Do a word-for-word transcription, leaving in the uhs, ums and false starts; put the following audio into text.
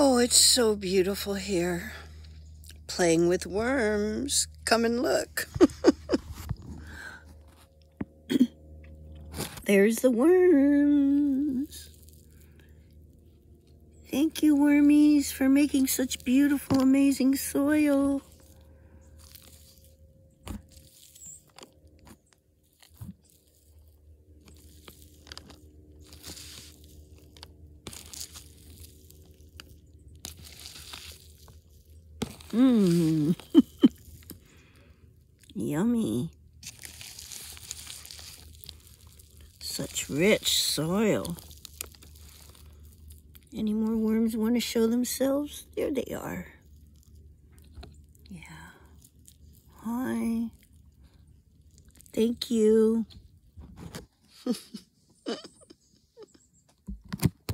Oh, it's so beautiful here. Playing with worms. Come and look. There's the worms. Thank you, wormies, for making such beautiful, amazing soil. Mmm. Yummy. Such rich soil. Any more worms want to show themselves? There they are. Yeah. Hi. Thank you.